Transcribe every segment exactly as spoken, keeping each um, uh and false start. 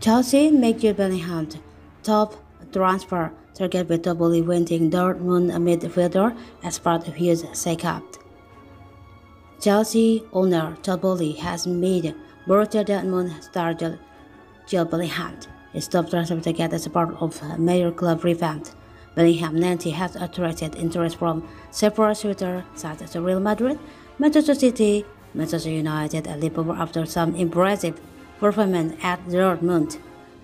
Chelsea make Jude Bellingham top transfer target with Todd Boehly wanting Dortmund midfielder as part of his shake-up. Chelsea owner Todd Boehly has made Borussia Dortmund star Jude Bellingham his top transfer target as part of a major club revamp. Bellingham ninety has attracted interest from several suitors such as Real Madrid, Manchester City, Manchester United and Liverpool after some impressive performance at Dortmund.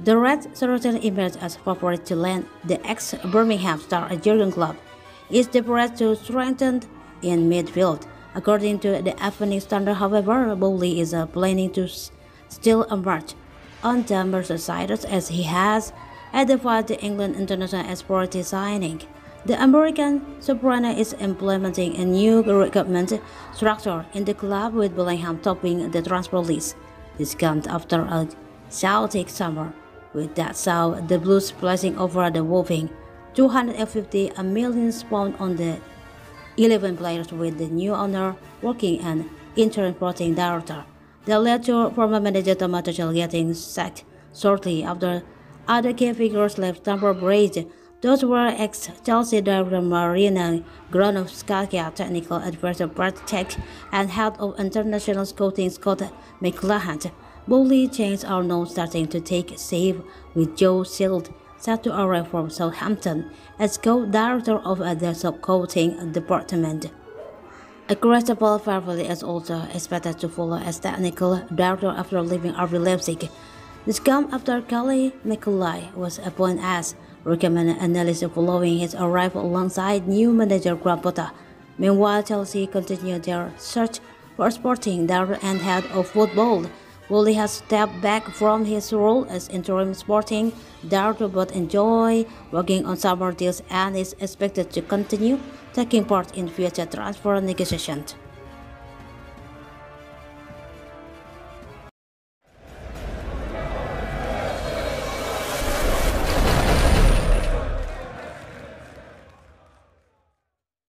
The Reds certainly emerged as favorite to land the ex-Birmingham star Jurgen Klopp. Is the press to strengthen in midfield. According to the Evening Standard, however, Boehly is planning to still emerge on the Merseyside as he has identified the England international as priority signing. The American soprano is implementing a new recruitment structure in the club with Bellingham topping the transfer list. This comes after a Celtic summer, with that saw the Blues placing over the whopping two hundred fifty million pounds on the eleven players with the new owner working and interim sporting director. That led to former manager Thomas Tuchel getting sacked shortly after other key figures left Stamford Bridge. Those were ex-Chelsea director Marina Granovskaia, technical advisor Petr Cech, and head of international scouting Scott McLachlan. Boehly chains are now starting to take shape with Joe Shields, set to arrive from Southampton, as co-director of the scouting department. Christopher Vivell is also expected to follow as technical director after leaving R B Leipzig. This comes after Kyle Macaulay was appointed as recommended analyst following his arrival alongside new manager Graham Potter. Meanwhile, Chelsea continued their search for sporting director and head of football. Boehly has stepped back from his role as interim sporting director but enjoy working on summer deals and is expected to continue taking part in future transfer negotiations.